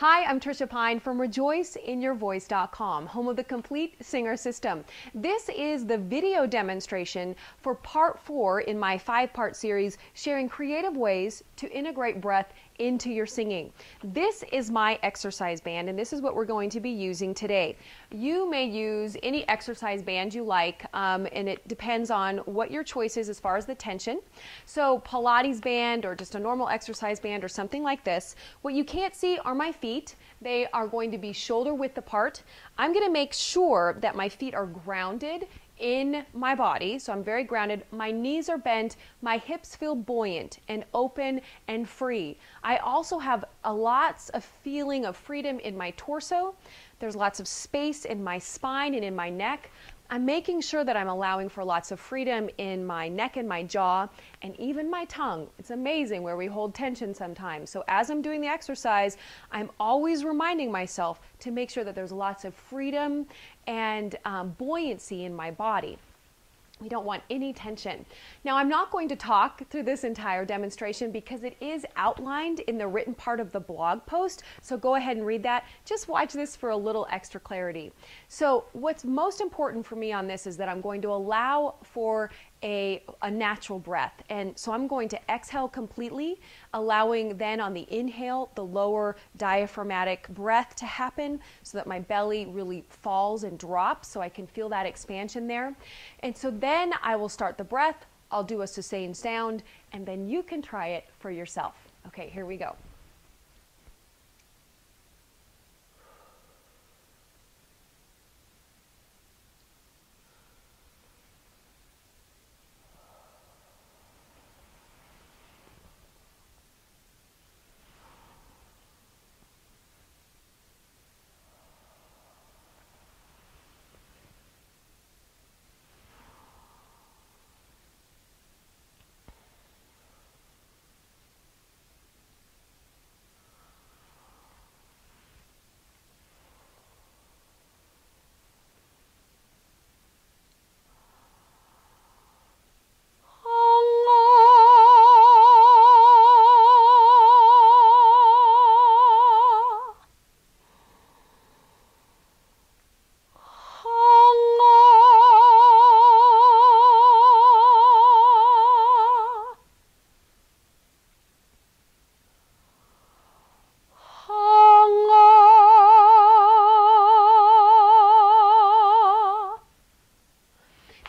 Hi, I'm Tricia Pine from rejoiceinyourvoice.com, home of the Complete Singer System. This is the video demonstration for part 4 in my 5-part series, sharing creative ways to integrate breath into your singing. This is my exercise band, and this is what we're going to be using today. You may use any exercise band you like, and it depends on what your choice is as far as the tension. So Pilates band or just a normal exercise band or something like this. What you can't see are my feet. They are going to be shoulder width apart. I'm going to make sure that my feet are grounded in my body, so I'm very grounded. My knees are bent, my hips feel buoyant and open and free. I also have lots of feeling of freedom in my torso. There's lots of space in my spine and in my neck. I'm making sure that I'm allowing for lots of freedom in my neck and my jaw and even my tongue. It's amazing where we hold tension sometimes. So as I'm doing the exercise, I'm always reminding myself to make sure that there's lots of freedom and buoyancy in my body. We don't want any tension. Now, I'm not going to talk through this entire demonstration because it is outlined in the written part of the blog post, so go ahead and read that. Just watch this for a little extra clarity. So what's most important for me on this is that I'm going to allow for a natural breath, and so I'm going to exhale completely, allowing then on the inhale the lower diaphragmatic breath to happen so that my belly really falls and drops, so I can feel that expansion there. And so then I will start the breath, I'll do a sustained sound, and then you can try it for yourself. Okay, here we go.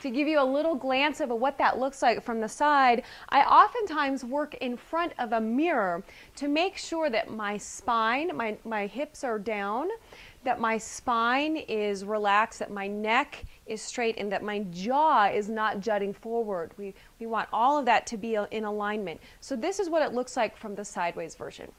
To give you a little glance of what that looks like from the side, I oftentimes work in front of a mirror to make sure that my spine, my hips are down, that my spine is relaxed, that my neck is straight, and that my jaw is not jutting forward. We want all of that to be in alignment. So this is what it looks like from the sideways version.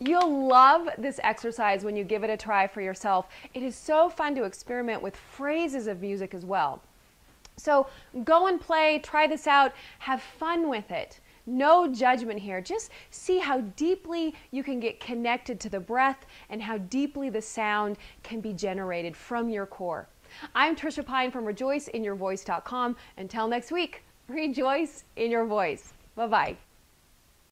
You'll love this exercise when you give it a try for yourself. It is so fun to experiment with phrases of music as well. So go and play, try this out, have fun with it. No judgment here. Just see how deeply you can get connected to the breath and how deeply the sound can be generated from your core. I'm Tricia Pine from rejoiceinyourvoice.com. Until next week, rejoice in your voice. Bye-bye.